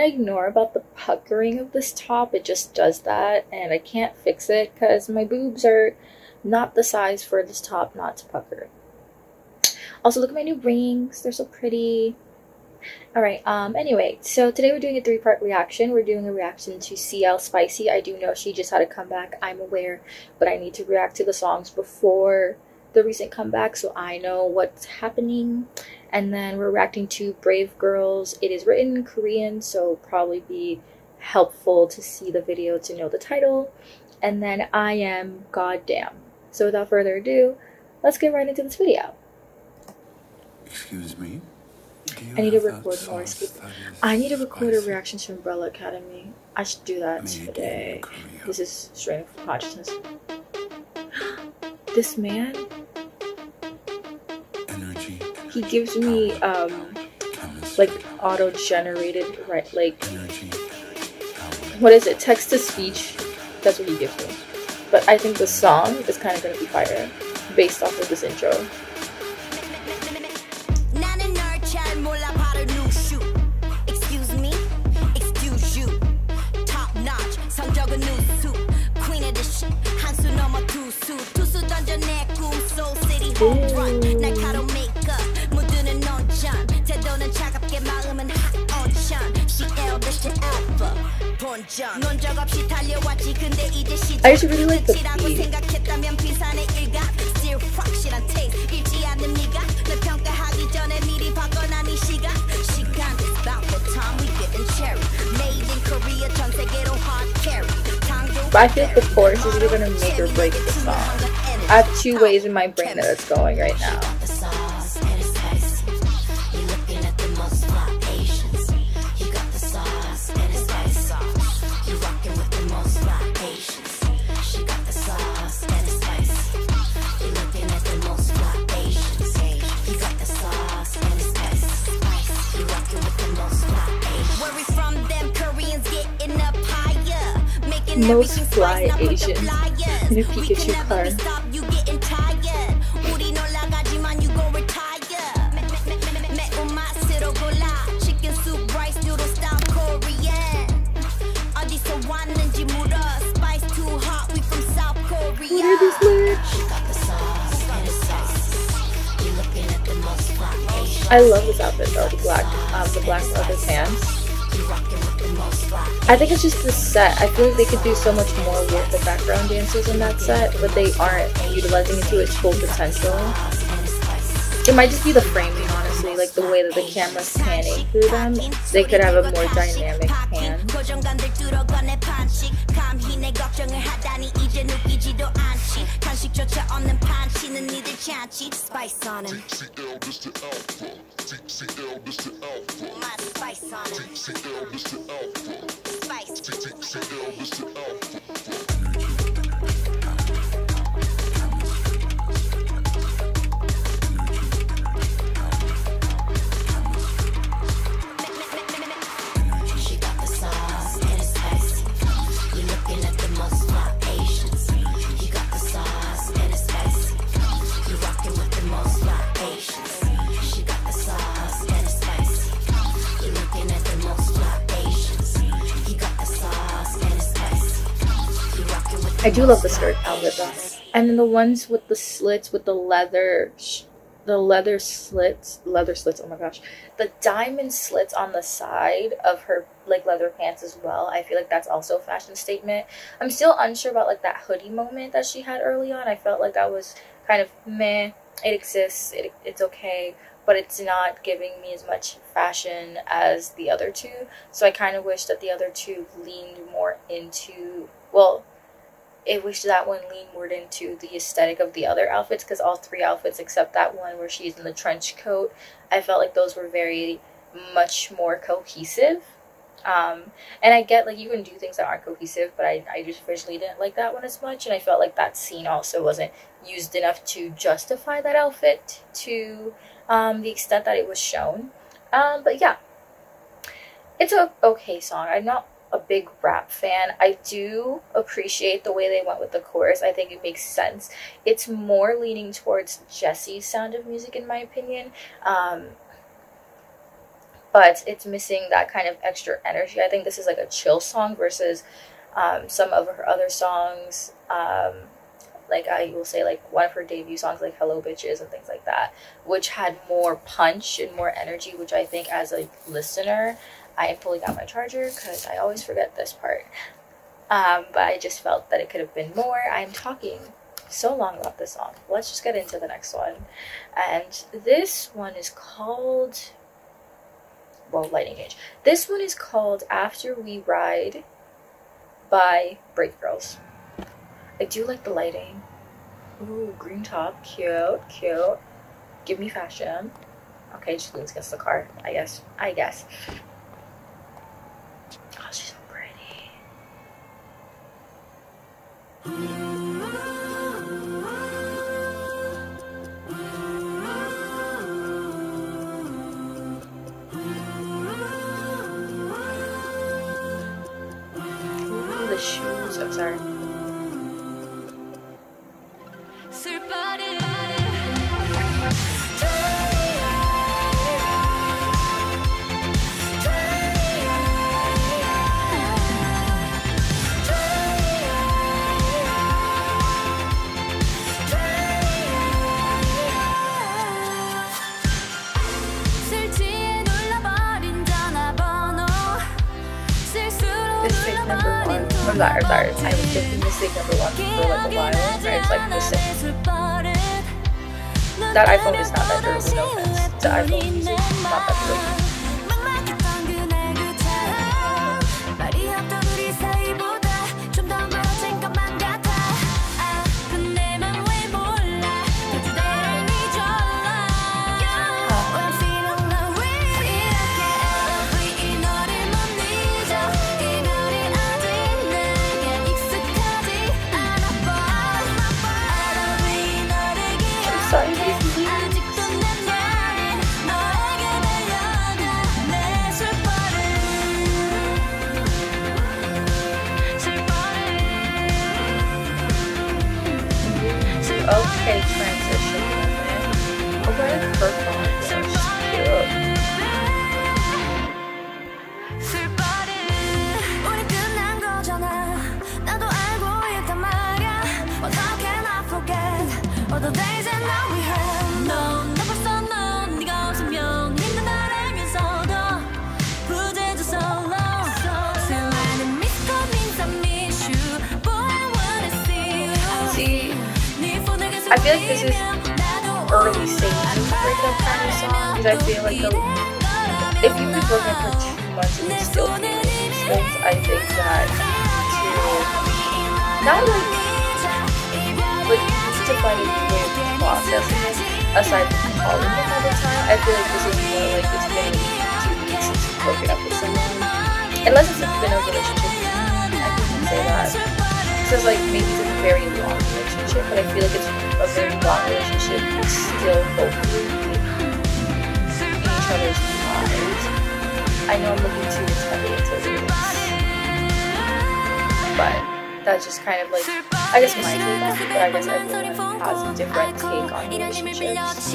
gonna ignore about the puckering of this top. It just does that, and I can't fix it because my boobs are not the size for this top not to pucker. Also, look at my new rings. They're so pretty. Alright, anyway, so today we're doing a three-part reaction. We're doing a reaction to CL Spicy. I do know she just had a comeback, I'm aware, but I need to react to the songs before the recent comeback so I know what's happening. And then we're reacting to Brave Girls. It is written in Korean, so probably be helpful to see the video to know the title. And then I Am Goddamn. So without further ado, let's get right into this video. Excuse me? I need to record more. I need to record a reaction to Umbrella Academy. I should do that today. This is straining for consciousness. This man, he gives me like auto-generated, right? Like, what is it? Text to speech. That's what he gives me. But I think the song is kind of gonna be fire based off of this intro. I actually really like the beat. But I feel like the chorus is either gonna make or break the song. I have two ways in my brain that it's going right now. Most fly Asian in a Pikachu car. What are these lyrics? I love this outfit though, the black leather pants. I think it's just the set. I feel like they could do so much more with the background dancers in that set, but they aren't utilizing it to its full potential. It might just be the framing, honestly, like the way that the camera's panning through them. They could have a more dynamic pan. I do love the skirt outfit though, and then the ones with the slits, with the leather slits. Oh my gosh, the diamond slits on the side of her like leather pants as well. I feel like that's also a fashion statement. I'm still unsure about like that hoodie moment that she had early on. I felt like that was kind of meh. It exists. It's okay, but it's not giving me as much fashion as the other two. So I kind of wish that the other two leaned more into, well, I wish that one leaned more into the aesthetic of the other outfits, because all three outfits except that one where she's in the trench coat, I felt like those were very much more cohesive. And I get like you can do things that aren't cohesive, but I just visually didn't like that one as much, and I felt like that scene also wasn't used enough to justify that outfit to the extent that it was shown. But yeah, it's a okay song. I'm not a big rap fan. I do appreciate the way they went with the chorus. I think it makes sense. It's more leaning towards Jessie's Sound of Music in my opinion. but it's missing that kind of extra energy. I think this is like a chill song versus some of her other songs, like I will say like one of her debut songs like Hello Bitches and things like that, which had more punch and more energy, which I think as a listener, I am pulling out my charger because I always forget this part. But I just felt that it could have been more. I'm talking so long about this song. Let's just get into the next one. And this one is called, well, lighting age. This one is called After We Ride by Brave Girls. I do like the lighting. Ooh, green top, cute, cute. Give me fashion. Okay, just leans against the car, I guess. Oh, she's so pretty. Shoes, I'm sorry. I'm sorry. I was thinking mistake number one for like a while, right? It's like the same. That iPhone is not that durable, no offense. The iPhone music is not that durable. Okay, transition. Okay, purple. That's cute. See? I feel like this is early stages breakup kind of song, because I feel like if you've been working for 2 months it would still be really strange. I think that to find a new process aside from calling them all the time, I feel like this is more like it's been 2 weeks since you've broken up with someone. Unless it's been a relationship, I can say that. Because like maybe it's a very long relationship, but I feel like it's a very long relationship still hopefully in each other's minds. I know I'm looking too much heavy into this, but that's just kind of like, I guess my take on it, but I guess everyone has a different take on relationships.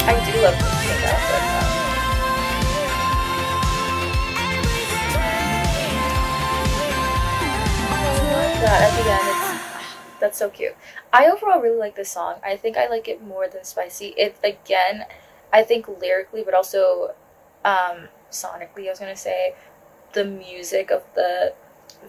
I do love this thing out there now. That at the end, that's so cute. I overall really like this song. I think I like it more than Spicy. It again, I think lyrically, but also sonically, I was gonna say. The music of the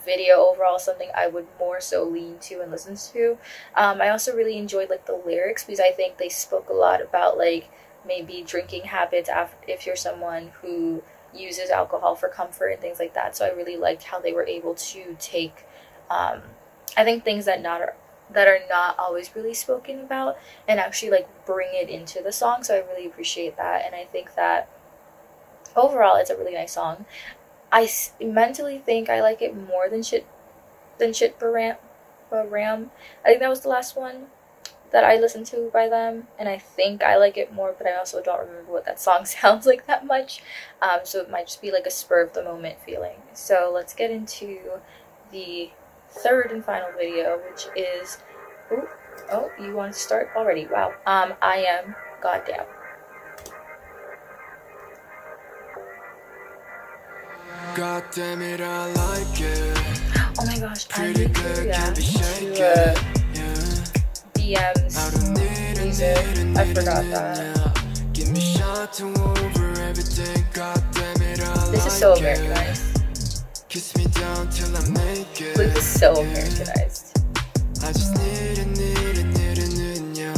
video overall something I would more so lean to and listen to. I also really enjoyed like the lyrics, because I think they spoke a lot about like maybe drinking habits after, if you're someone who uses alcohol for comfort and things like that. So I really liked how they were able to take I think things that are not always really spoken about and actually like bring it into the song. So I really appreciate that, and I think that overall it's a really nice song. I mentally think I like it more than Shit Baram. I think that was the last one. that I listen to by them, and I think I like it more, but I also don't remember what that song sounds like that much, so it might just be like a spur of the moment feeling. So let's get into the third and final video, which is oh, you want to start already? Wow. I.M. Goddamn. God damn it, I like it. Oh my gosh, I need to DMs music. I forgot that. Give me shot over everything. God damn it, I this is so Americanized. Kiss me down till I make it. This is so Americanized. I just need it, yeah.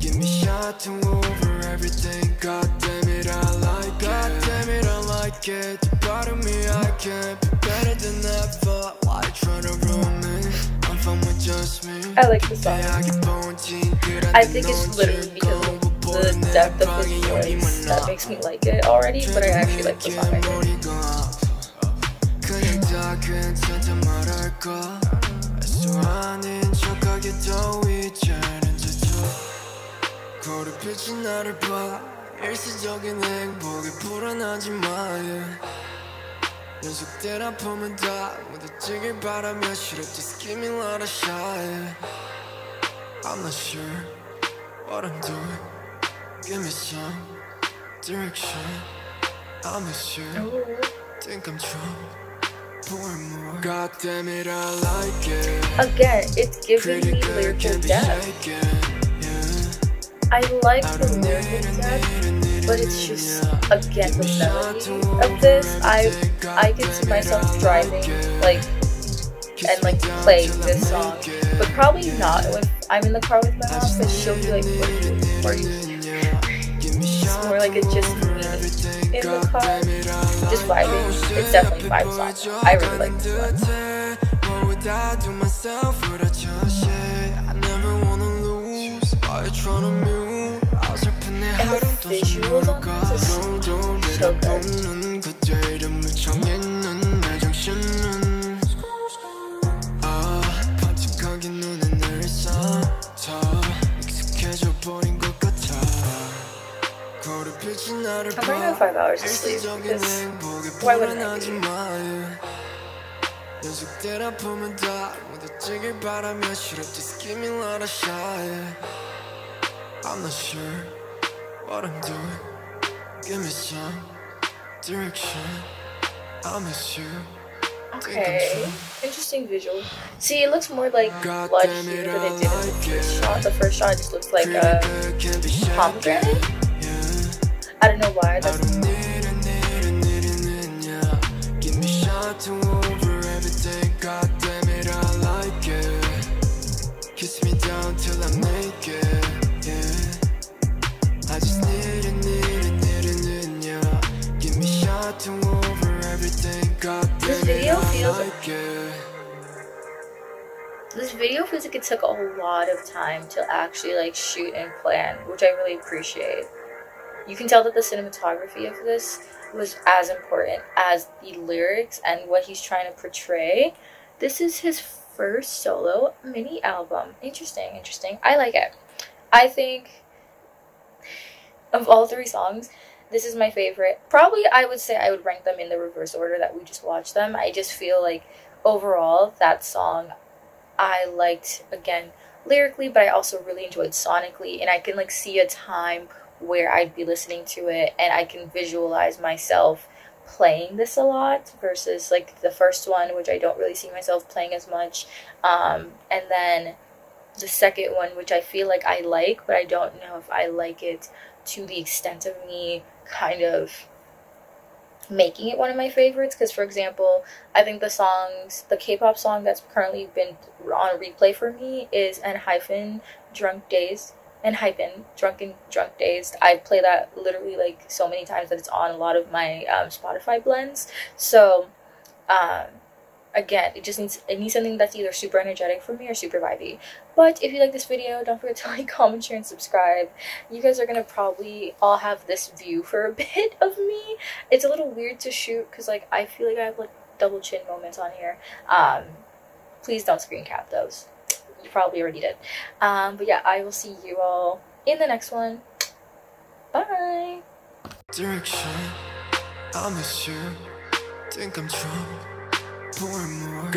Give me shot over everything. God damn it, I like God it. Damn it, I like it. Part of me, I can't be better than ever. Why try to ruin me? I'm fine with just me. I like this song. I think it's literally because of the depth of his voice that makes me like it already, but I actually like the song. Just give me a lot of shy. I'm not sure what I'm doing. Give me some direction. I'm not sure. Think I'm drunk. Pour more. God damn it, I like it. Again, it's giving me lyrical depth. Yeah. I like the lyrical depth. But it's just, again, the melody of this, I can see myself driving, like, and like playing this song, but probably not when I'm in the car with my mom, but she'll be like, what are you doing? It's more like it's just me in the car, just vibing. It's definitely vibe song. I really like this one. And the visuals on this is so good. I'm right now 5 hours of sleep because why wouldn't I do? I'm not sure what I'm doing. Give me some direction. I'm not sure. Okay. Interesting visual. See, it looks more like blood here than it did in the first shot. The first shot just looks like a pomegranate. I don't know why. That's give me shot to over everything. God damn it, I like it. Kiss me down till I make it. I just need it, yeah. Give me shot to over everything. God damn it, I like it. This video feels like it took a lot of time to actually like shoot and plan, which I really appreciate. You can tell that the cinematography of this was as important as the lyrics and what he's trying to portray. This is his first solo mini album. Interesting. I like it. I think of all three songs, this is my favorite. Probably I would say I would rank them in the reverse order that we just watched them. I just feel like overall that song I liked, again, lyrically, but I also really enjoyed sonically, and I can like see a time where I'd be listening to it and I can visualize myself playing this a lot versus like the first one, which I don't really see myself playing as much, and then the second one, which I feel like I like, but I don't know if I like it to the extent of me kind of making it one of my favorites. Because, for example, I think the K-pop song that's currently been on replay for me is Enhypen, Drunk Dazed. Enhypen, Drunk Dazed. I play that literally like so many times that it's on a lot of my Spotify blends. So, again, it needs something that's either super energetic for me or super vibey. But if you like this video, don't forget to like, comment, share, and subscribe. You guys are gonna probably all have this view for a bit of me. It's a little weird to shoot because like I feel like I have like double chin moments on here. Please don't screen cap those. You probably already did. But yeah, I will see you all in the next one. Bye. Direction, I'm not sure. Think I'm drunk. Pour more.